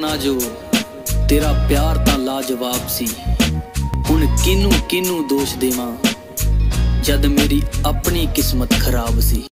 ना जो तेरा प्यार ता लाजवाब सी, हुण किनू दोष देवां जद मेरी अपनी किस्मत खराब सी।